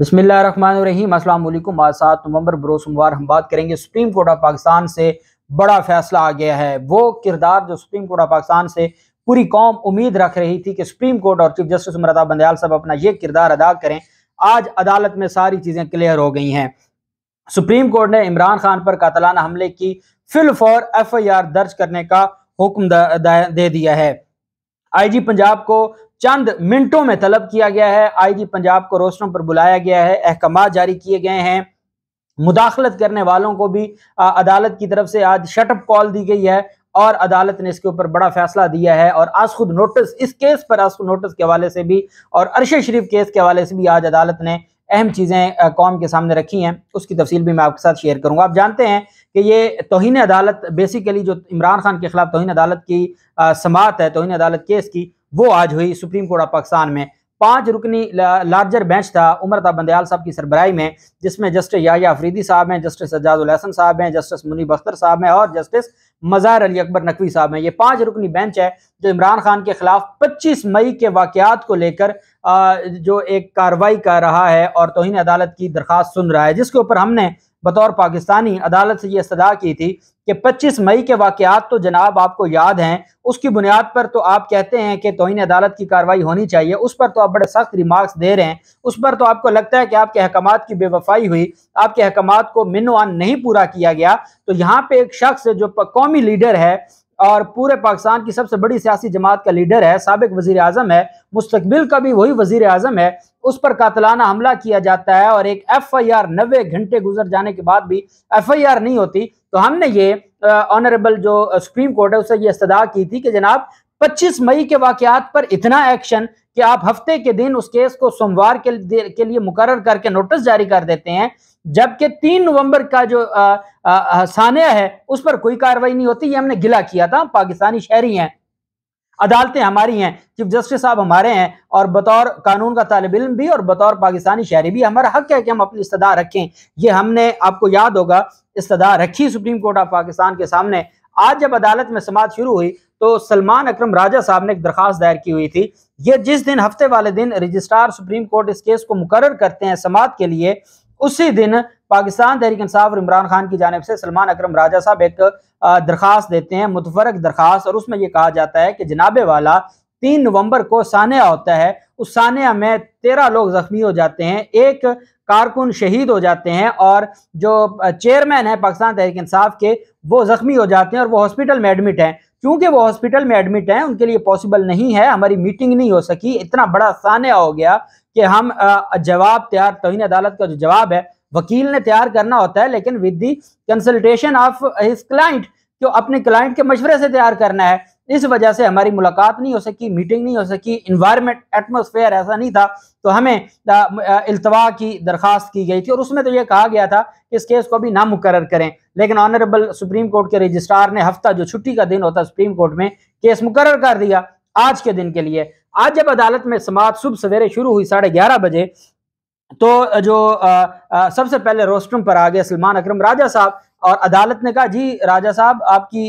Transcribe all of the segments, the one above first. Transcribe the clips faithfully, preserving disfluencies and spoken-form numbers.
बिस्मिल्लाहिर्रहमानिर्रहीम अस्सलाम वालेकुम। आज सात नवंबर बरोज़ सोमवार हम बात करेंगे सुप्रीम कोर्ट ऑफ पाकिस्तान से बड़ा फैसला आ गया है। वो किरदार जो सुप्रीम कोर्ट ऑफ पाकिस्तान से पूरी कौम उम्मीद रख रही थी कि सुप्रीम कोर्ट और चीफ जस्टिस उमर अता बंदियाल साहब अपना ये किरदार अदा करें, आज अदालत में सारी चीज़ें क्लियर हो गई हैं। सुप्रीम कोर्ट ने इमरान खान पर कातलाना हमले की फिल फौर एफ आई आर दर्ज करने का हुक्म दे दिया है। आई जी पंजाब को चंद मिनटों में तलब किया गया है। आईजी पंजाब को रोस्टरों पर बुलाया गया है। अहकाम जारी किए गए हैं। मुदाखलत करने वालों को भी आ, अदालत की तरफ से आज शटअप कॉल दी गई है और अदालत ने इसके ऊपर बड़ा फैसला दिया है। और आज खुद नोटिस इस केस पर आज खुद नोटिस के हवाले से भी और अरशद शरीफ केस के हवाले से भी आज अदालत ने अहम चीज़ें कौम के सामने रखी हैं। उसकी तफसील भी मैं आपके साथ शेयर करूंगा। आप जानते हैं कि ये तौहीन अदालत बेसिकली जो इमरान खान के खिलाफ तौहीन अदालत की समात है, तौहीन अदालत केस की, वो आज हुई सुप्रीम कोर्ट ऑफ पाकिस्तान में। पाँच रुकनी ला, लार्जर बेंच था उमर अता बंदियाल साहब की सरबराही में, जिसमें जस्टिस याह्या अफरीदी साहब हैं, जस्टिस सज्जाद उल हसन साहब हैं, जस्टिस मुनीब अख्तर साहब हैं और जस्टिस मज़हर अली अकबर नकवी साहब हैं। ये पाँच रुकनी बेंच है जो इमरान खान के खिलाफ पच्चीस मई के वाक़यात को लेकर जो एक कार्रवाई कर रहा है और तौहीन अदालत की दरख्वास्त सुन रहा है, जिसके ऊपर हमने बतौर पाकिस्तानी अदालत से ये सदा की थी कि पच्चीस मई के वाक़यात तो जनाब आपको याद हैं, उसकी बुनियाद पर तो आप कहते हैं कि तौहीन अदालत की कार्रवाई होनी चाहिए, उस पर तो आप बड़े सख्त रिमार्क्स दे रहे हैं, उस पर तो आपको लगता है कि आपके अहकामात की बेवफाई हुई, आपके अहकामात को मिनवान नहीं पूरा किया गया। तो यहाँ पे एक शख्स जो कौमी लीडर है और पूरे पाकिस्तान की सबसे बड़ी सियासी जमात का लीडर है, साबिक वजीर आज़म है, मुस्तकबिल का भी वही वजीर आज़म है, उस पर कातलाना हमला किया जाता है और एक एफ आई आर नब्बे घंटे गुजर जाने के बाद भी एफ आई आर नहीं होती। तो हमने ये ऑनरेबल जो सुप्रीम कोर्ट है उससे ये इस्तदा की थी कि जनाब पच्चीस मई के वाक़यात पर इतना एक्शन कि आप हफ्ते के दिन उस केस को सोमवार के, के लिए मुकर्रर करके नोटिस जारी कर देते हैं, जबकि तीन नवंबर का जो सानिया है उस पर कोई कार्रवाई नहीं होती। ये हमने गिला किया था। पाकिस्तानी शहरी हैं, अदालतें हमारी हैं, चीफ जस्टिस साहब हमारे हैं और बतौर कानून का तालिब इल्म भी और बतौर पाकिस्तानी शहरी भी हमारा हक है कि हम अपनी इस्तदा रखें। ये हमने, आपको याद होगा, इस्तदा रखी सुप्रीम कोर्ट ऑफ पाकिस्तान के सामने। आज जब अदालत में समाअत शुरू हुई तो सलमान अकरम राजा साहब ने एक दरख्वास्त दायर की हुई थी। ये जिस दिन, हफ्ते वाले दिन रजिस्ट्रार सुप्रीम कोर्ट इस केस को मुकर्रर करते हैं समाअत के लिए, उसी दिन पाकिस्तान तहरीक इंसाफ और इमरान खान की जानिब से सलमान अकरम राजा साहब एक दरख्वास्त देते हैं, मुतफरक दरख्वास्त, और उसमें यह कहा जाता है कि जनाबे वाला तीन नवंबर को सानिया होता है, उस सानिया में तेरह लोग जख्मी हो जाते हैं, एक कारकुन शहीद हो जाते हैं और जो चेयरमैन है पाकिस्तान तहरीक इंसाफ के वो जख्मी हो जाते हैं और वो हॉस्पिटल में एडमिट हैं। क्योंकि वो हॉस्पिटल में एडमिट हैं उनके लिए पॉसिबल नहीं है, हमारी मीटिंग नहीं हो सकी, इतना बड़ा सानिया हो गया कि हम जवाब तैयार, तौहीन अदालत का जो जवाब है वकील ने तैयार करना होता है, लेकिन with the consultation of his client, जो अपने क्लाइंट के मशवरे से तैयार करना है, इस वजह से हमारी मुलाकात नहीं हो सकी, मीटिंग नहीं हो सकी, इन्वायरमेंट, एटमोसफेयर ऐसा नहीं था, तो हमें इल्तवा की दरख्वास्त की गई थी और उसमें तो ये कहा गया था कि इस केस को भी ना मुकर्रर करें। लेकिन ऑनरेबल सुप्रीम कोर्ट के रजिस्ट्रार ने हफ्ता जो छुट्टी का दिन होता सुप्रीम कोर्ट में, केस मुकर्रर कर दिया आज के दिन के लिए। आज जब अदालत में समाअत सुबह सवेरे शुरू हुई साढ़े ग्यारह बजे, तो जो आ, आ, सबसे पहले रोस्ट्रम पर आ गए सलमान अकरम राजा साहब और अदालत ने कहा जी राजा साहब आपकी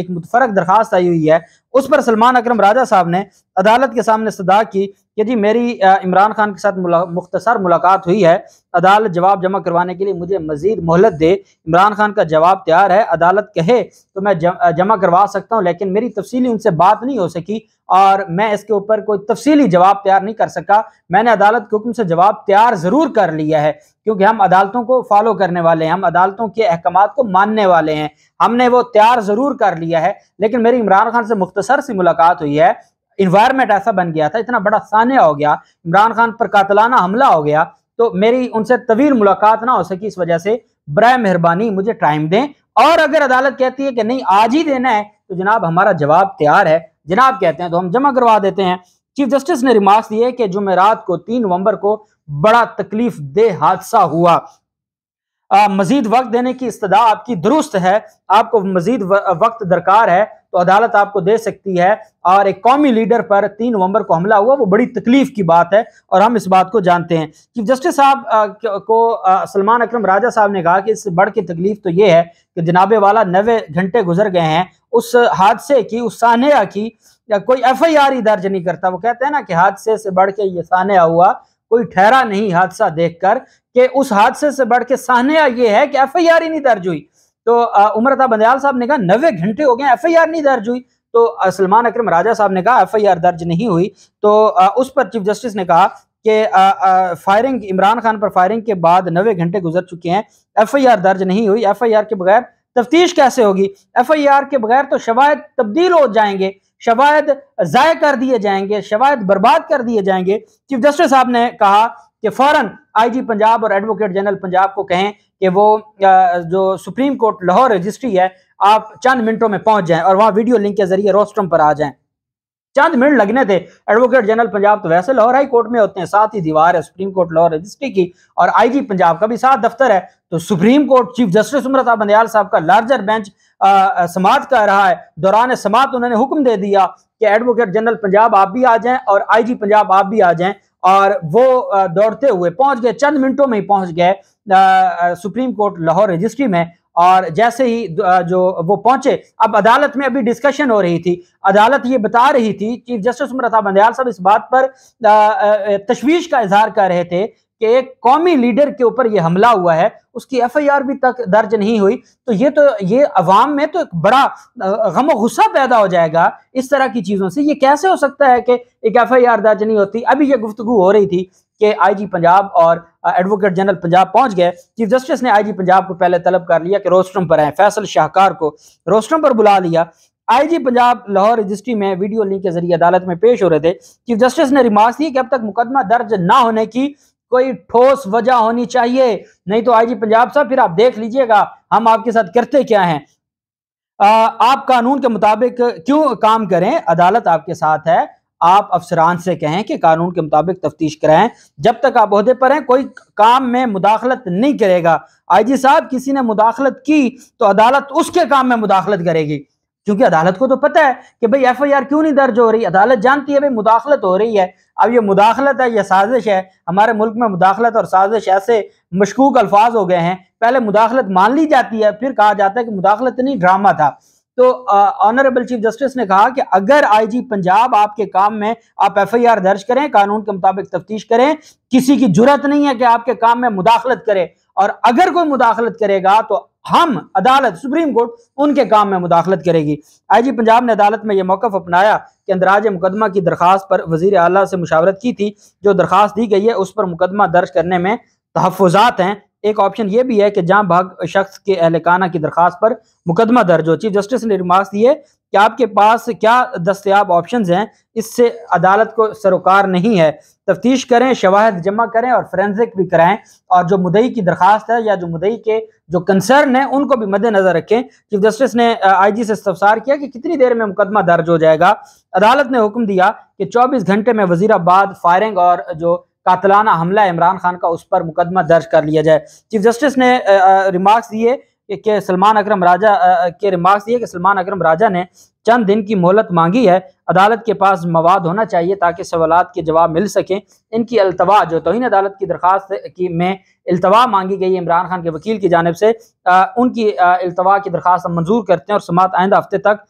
एक मुतफरक दरख्वास्त आई हुई है। उस पर सलमान अकरम राजा साहब ने अदालत के सामने सदा की कि जी मेरी इमरान खान के साथ मुला, मुख्तसर मुलाकात हुई है, अदालत जवाब जमा करवाने के लिए मुझे मज़ीद मोहलत दे, इमरान खान का जवाब तैयार है, अदालत कहे तो मैं जमा करवा सकता हूँ, लेकिन मेरी तफसीली उनसे बात नहीं हो सकी और मैं इसके ऊपर कोई तफसीली जवाब तैयार नहीं कर सका। मैंने अदालत के हुक्म से जवाब तैयार ज़रूर कर लिया है क्योंकि हम अदालतों को फॉलो करने वाले हैं, हम अदालतों के अहकामात को मानने वाले हैं, हमने वो तैयार ज़रूर कर लिया है, लेकिन मेरी इमरान खान से मुख्तसर सी मुलाकात हुई है, इन्वायरमेंट ऐसा बन गया था, इतना बड़ा सानिया हो गया, इमरान खान पर कातलाना हमला हो गया, तो मेरी उनसे तवील मुलाकात ना हो सकी, इस वजह से बराए मेहरबानी मुझे टाइम दें और अगर अदालत कहती है कि नहीं आज ही देना है तो जनाब हमारा जवाब तैयार है, जनाब कहते हैं तो हम जमा करवा देते हैं। चीफ जस्टिस ने रिमार्क्स दिए कि जुमेरात को तीन नवंबर को बड़ा तकलीफ दे हादसा हुआ, आ, मजीद वक्त देने की इस्तदा आपकी दुरुस्त है, आपको मजीद वक्त दरकार है तो अदालत आपको दे सकती है और एक कौमी लीडर पर तीन नवंबर को हमला हुआ, वो बड़ी तकलीफ की बात है और हम इस बात को जानते हैं। चीफ जस्टिस साहब को आ, सलमान अकरम राजा साहब ने कहा कि इससे बढ़ की तकलीफ तो ये है कि जनाबे वाला नब्बे घंटे गुजर गए हैं, उस हादसे की, उस सानिया की कोई एफ आई आर ही दर्ज नहीं करता। वो कहते हैं ना कि हादसे से बढ़ के ये सानिया हुआ, कोई ठहरा नहीं हादसा देखकर कि उस हादसे से बढ़ के साहनिया यह है कि एफ आई आर ही नहीं दर्ज हुई। तो उमर अता बंदियाल साहब ने कहा नब्बे घंटे हो गए एफ आई आर नहीं दर्ज हुई। तो सलमान अकरम राजा साहब ने कहा एफ आई आर दर्ज नहीं हुई। तो उस पर चीफ जस्टिस ने कहा कि फायरिंग इमरान खान पर फायरिंग के बाद नब्बे घंटे गुजर चुके हैं, एफ आई आर दर्ज नहीं हुई। एफ आई आर के बगैर तफ्तीश कैसे होगी? एफ आई आर के बगैर तो शवायद तब्दील हो जाएंगे, शवायद ज़ाया कर दिए जाएंगे, शवायद बर्बाद कर दिए जाएंगे। चीफ जस्टिस साहब ने कहा कि फौरन आईजी पंजाब और एडवोकेट जनरल पंजाब को कहें कि वो जो सुप्रीम कोर्ट लाहौर रजिस्ट्री है आप चंद मिनटों में पहुंच जाएं और वहां वीडियो लिंक के जरिए रोस्ट्रम पर आ जाएं। चंद मिनट लगने थे। एडवोकेट जनरल पंजाब तो वैसे लाहौर हाई कोर्ट में होते हैं, साथ ही दीवार है सुप्रीम कोर्ट लाहौर रजिस्ट्री की और आईजी पंजाब का भी साथ दफ्तर है। तो Supreme Court chief justice Umar Ata Bandial साहब का लार्जर बेंच समाअत कर रहा है। दौरान समाअत उन्होंने हुक्म दे दिया कि एडवोकेट जनरल पंजाब आप भी आ जाएं और आईजी पंजाब आप भी आ जाएं, और वो दौड़ते हुए पहुंच गए, चंद मिनटों में ही पहुंच गए सुप्रीम कोर्ट लाहौर रजिस्ट्री में। और जैसे ही जो वो पहुंचे, अब अदालत में अभी डिस्कशन हो रही थी, अदालत ये बता रही थी, चीफ जस्टिस उमर अता बंदियाल साहब इस बात पर तशवीश का इजहार कर रहे थे कि एक कौमी लीडर के ऊपर यह हमला हुआ है, उसकी एफ आई आर भी तक दर्ज नहीं हुई। तो ये तो ये अवाम में तो एक बड़ा गम गुस्सा पैदा हो जाएगा इस तरह की चीज़ों से। ये कैसे हो सकता है कि एक एफ आई आर दर्ज नहीं होती? अभी ये गुफ्तगू हो रही थी कि आई जी पंजाब और एडवोकेट जनरल पंजाब पहुंच गए। चीफ जस्टिस ने आई जी पंजाब को पहले तलब कर लिया कि रोस्ट्रम पर आए, फैसल शाहकार को रोस्ट्रम पर बुला लिया। आईजी पंजाब लाहौर रजिस्ट्री में वीडियो लिंक के जरिए अदालत में पेश हो रहे थे। चीफ जस्टिस ने रिमार्क दी कि अब तक मुकदमा दर्ज ना होने की कोई ठोस वजह होनी चाहिए, नहीं तो आईजी पंजाब साहब फिर आप देख लीजिएगा हम आपके साथ करते क्या हैं। आप कानून के मुताबिक क्यों काम करें, अदालत आपके साथ है, आप अफसरान से कहें कि कानून के मुताबिक तफ्तीश कराएं, जब तक आप ओहदे पर हैं कोई काम में मुदाखलत नहीं करेगा। आईजी साहब किसी ने मुदाखलत की तो अदालत उसके काम में मुदाखलत करेगी, क्योंकि अदालत को तो पता है कि भाई एफ आई आर क्यों नहीं दर्ज हो रही। अदालत जानती है भाई मुदाखलत हो रही है। अब ये मुदाखलत है या साजिश है? हमारे मुल्क में मुदाखलत और साजिश ऐसे मशकूक अल्फाज हो गए हैं। पहले मुदाखलत मान ली जाती है, फिर कहा जाता है कि मुदाखलत नहीं ड्रामा था। तो ऑनरेबल चीफ जस्टिस ने कहा कि अगर आईजी पंजाब आपके काम में आप एफआईआर दर्ज करें, कानून के मुताबिक तफ्तीश करें, किसी की जुर्रत नहीं है कि आपके काम में मुदाखलत करे, और अगर कोई मुदाखलत करेगा तो हम अदालत सुप्रीम कोर्ट उनके काम में मुदाखलत करेगी। आईजी पंजाब ने अदालत में यह मौकफ अपनाया कि अंदराज मुकदमा की दरख्वास्त पर वजीर आला से मुशावरत की थी। जो दरख्वास्त दी गई है उस पर मुकदमा दर्ज करने में तहफ़्फ़ुज़ात हैं। एक ऑप्शन ये भी है कि जहाँ भाग शख्स के अहलकाना की दरख्वास्त पर मुकदमा दर्ज हो। चीफ जस्टिस ने रिमार्क्स दिए कि आपके पास क्या दस्तयाब ऑप्शंस हैं, इससे अदालत को सरोकार नहीं है। तफ्तीश करें, शवाहद जमा करें और फोरेंसिक भी कराएं, और जो मुदई की दरख्वास्त है या जो मुदई के जो कंसर्न है उनको भी मद्देनजर रखें। चीफ जस्टिस ने आई जी से इस्तफसार किया कि कितनी देर में मुकदमा दर्ज हो जाएगा। अदालत ने हुक्म दिया कि चौबीस घंटे में वजीराबाद फायरिंग और जो कातलाना हमला इमरान खान का, उस पर मुकदमा दर्ज कर लिया जाए। चीफ जस्टिस ने रिमार्क्स दिए कि सलमान अकरम राजा के रिमार्क्स दिए कि सलमान अकरम राजा ने चंद दिन की मोहलत मांगी है। अदालत के पास मवाद होना चाहिए ताकि सवालात के जवाब मिल सकें। इनकी अल्तवा जो तौहीन अदालत की दरख्वास्त की में अल्तवा मांगी गई इमरान खान के वकील की जानिब से, आ, उनकी आ, अल्तवा की दरख्वास्त मंजूर करते हैं और समाअत आइंदा हफ्ते तक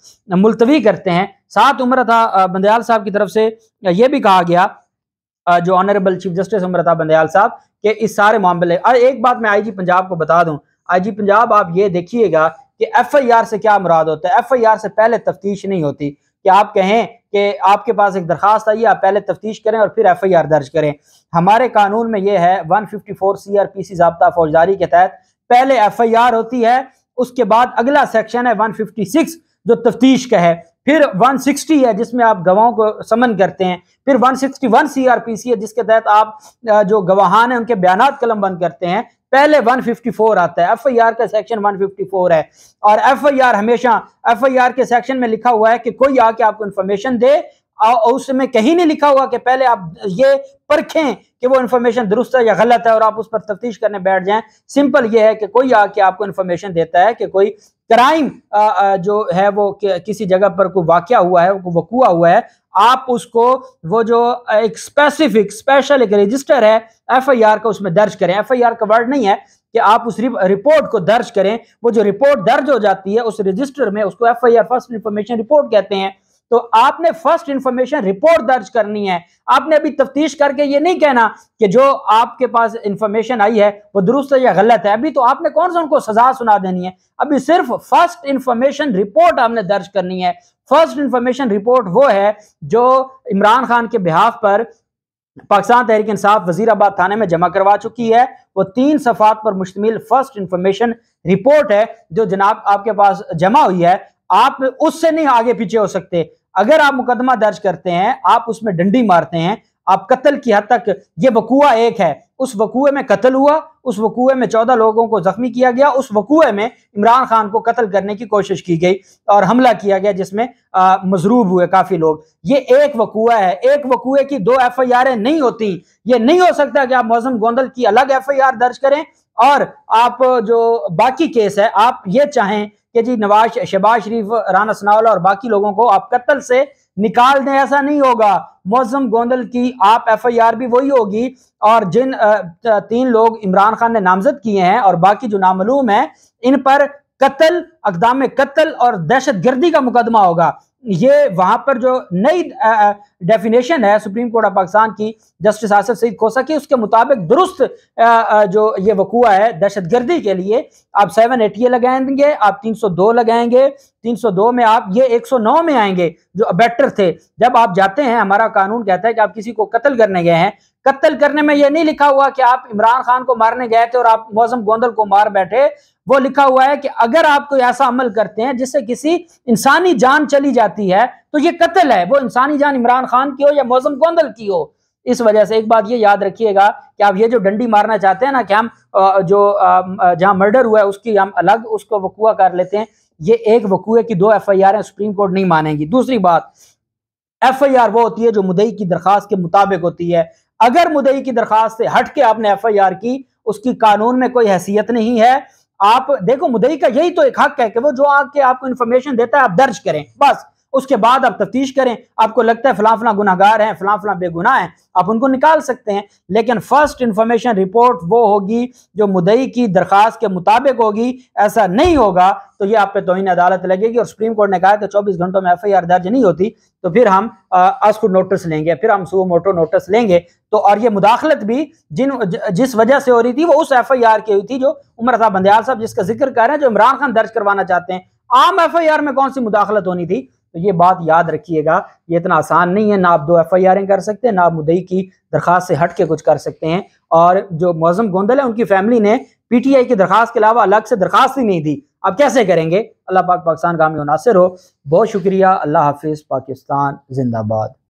मुलतवी करते हैं। साथ उमर अता बंदियाल साहब की तरफ से यह भी कहा गया, जो honourable chief justice Umar Ata Bandial साहब के इस सारे मामले, और एक बात मैं आईजी पंजाब को बता दूं, आईजी पंजाब आप ये देखिएगा कि एफआईआर से क्या मुराद होता है। एफआईआर से पहले तफ्तीश नहीं होती कि आप कहें कि आपके पास एक दरख्वास्त आई है, आप पहले तफ्तीश करें और फिर एफआईआर दर्ज करें। हमारे कानून में यह है एक सौ चौवन सीआरपीसी ज़ाब्ता फौजदारी के तहत पहले एफआईआर होती है, उसके बाद अगला सेक्शन है एक सौ छप्पन जो तफ्तीश का है, फिर एक सौ साठ है जिसमें आप गवाहों को समन करते हैं, फिर एक सौ इकसठ सीआरपीसी है जिसके तहत आप जो गवाहान हैं उनके बयानात कलमबंद करते हैं। पहले एक सौ चौवन आता है, एफआईआर का सेक्शन एक सौ चौवन है। और एफआईआर हमेशा एफआईआर के सेक्शन में लिखा हुआ है कि कोई आके आपको इन्फॉर्मेशन दे, और उसमें कहीं नहीं लिखा हुआ कि पहले आप ये परखें कि वो इन्फॉर्मेशन दुरुस्त है या गलत है और आप उस पर तफ्तीश करने बैठ जाएं। सिंपल ये है कि कोई आके आपको इन्फॉर्मेशन देता है कि कोई क्राइम जो है वो किसी जगह पर कोई वाकया हुआ है, वकूआ हुआ है, आप उसको वो जो एक स्पेसिफिक स्पेशल एक रजिस्टर है एफआईआर का, उसमें दर्ज करें। एफआईआर का वर्ड नहीं है कि आप उस रिपोर्ट को दर्ज करें, वो जो रिपोर्ट दर्ज हो जाती है उस रजिस्टर में, उसको एफआईआर फर्स्ट इंफॉर्मेशन रिपोर्ट कहते हैं। तो आपने फर्स्ट इंफॉर्मेशन रिपोर्ट दर्ज करनी है। आपने अभी तफ्तीश करके ये नहीं कहना कि जो आपके पास इंफॉर्मेशन आई है वो दुरुस्त है या गलत है, अभी तो आपने कौन सा उनको सजा सुना देनी है, अभी सिर्फ फर्स्ट इंफॉर्मेशन रिपोर्ट आपने दर्ज करनी है। फर्स्ट इंफॉर्मेशन रिपोर्ट वो है जो इमरान खान के बिहाफ पर पाकिस्तान तहरीक इंसाफ वजीराबाद थाने में जमा करवा चुकी है। वो तीन सफात पर मुश्तमिल फर्स्ट इंफॉर्मेशन रिपोर्ट है जो जनाब आपके पास जमा हुई है। आप उससे नहीं आगे पीछे हो सकते। अगर आप मुकदमा दर्ज करते हैं, आप उसमें डंडी मारते हैं, आप कत्ल की हद तक, ये वकूआ एक है, उस वकूए में कत्ल हुआ, उस वकूए में चौदह लोगों को जख्मी किया गया, उस वकूए में इमरान खान को कत्ल करने की कोशिश की गई और हमला किया गया जिसमें मजरूब हुए काफी लोग। ये एक वकूआ है, एक वकूए की दो एफ आई आर नहीं होती। ये नहीं हो सकता कि आप मोहसिन गोंदल की अलग एफ आई आर दर्ज करें और आप जो बाकी केस है आप ये चाहें कि जी नवाज शहबाज शरीफ, राना सनाउल्लाह और बाकी लोगों को आप कत्ल से निकाल दें, ऐसा नहीं होगा। मोहसिन गोंदल की आप एफआईआर भी वही होगी और जिन तीन लोग इमरान खान ने नामजद किए हैं और बाकी जो नामलूम हैं, इन पर कत्ल, अक़दाम कत्ल और दहशतगर्दी का मुकदमा होगा। ये वहां पर जो नई डेफिनेशन है सुप्रीम कोर्ट ऑफ पाकिस्तान की, जस्टिस आसिफ सईद कोसा की, उसके मुताबिक दुरुस्त जो ये वकूआ है दहशतगर्दी के लिए आप सेवन एटी ए लगाएंगे, आप तीन सौ दो लगाएंगे, तीन सौ दो में आप ये एक सौ नौ में आएंगे जो अबेटर थे। जब आप जाते हैं, हमारा कानून कहता है कि आप किसी को कत्ल करने गए हैं, कत्ल करने में यह नहीं लिखा हुआ कि आप इमरान खान को मारने गए थे और आप मोहसिन गोंदल को मार बैठे। वो लिखा हुआ है कि अगर आप कोई ऐसा अमल करते हैं जिससे किसी इंसानी जान चली जाती है तो ये कत्ल है, वो इंसानी जान इमरान खान की हो या मोहसिन गोंदल की हो। इस वजह से एक बात ये याद रखिएगा कि आप ये जो डंडी मारना चाहते हैं ना कि हम जो जहां मर्डर हुआ है उसकी हम अलग उसको वकूआ कर लेते हैं, ये एक वकूए की दो एफ आई आर है, सुप्रीम कोर्ट नहीं मानेगी। दूसरी बात, एफ आई आर वो होती है जो मुद्दई की दरखास्त के मुताबिक होती है। अगर मुद्दई की दरखास्त से हट के आपने एफ आई आर की, उसकी कानून में कोई हैसियत नहीं है। आप देखो, मुद्दई का यही तो एक हक है कि वो जो आके आपको इन्फॉर्मेशन देता है आप दर्ज करें, बस। उसके बाद आप तफ्तीश करें, आपको लगता है फलां फलां गुनाहगार हैं, फलां फलां बेगुनाह हैं, आप उनको निकाल सकते हैं। लेकिन फर्स्ट इंफॉर्मेशन रिपोर्ट वो होगी जो मुद्दई की दरखास्त के मुताबिक होगी। ऐसा नहीं होगा तो ये आप पे तौहीन अदालत लगेगी। और सुप्रीम कोर्ट ने कहा कि चौबीस घंटों में एफ आई आर दर्ज नहीं होती तो फिर हम अस्कू नोटिस लेंगे, फिर हम सुओ मोटो नोटिस लेंगे। तो और ये मुदाखलत भी जिन जिस वजह से हो रही थी वो उस एफ आई आर की हुई थी जो उमर अता बंदियाल साहब जिसका जिक्र कर रहे हैं, जो इमरान खान दर्ज करवाना चाहते हैं। आम एफ आई आर में कौन सी मुदाखलत होनी थी? तो ये बात याद रखिएगा, ये इतना आसान नहीं है। ना आप दो एफ आई आरें कर सकते हैं, ना आप मुद्दई की दरखास्त से हट के कुछ कर सकते हैं। और जो मोहसिन गोंदल है, उनकी फैमिली ने पी टी आई की दरखास्त के अलावा अलग से दरखास्त ही नहीं दी, आप कैसे करेंगे? अल्लाह पाक पाकिस्तान का हामी नासिर हो। बहुत शुक्रिया। अल्लाह हाफिज़। पाकिस्तान जिंदाबाद।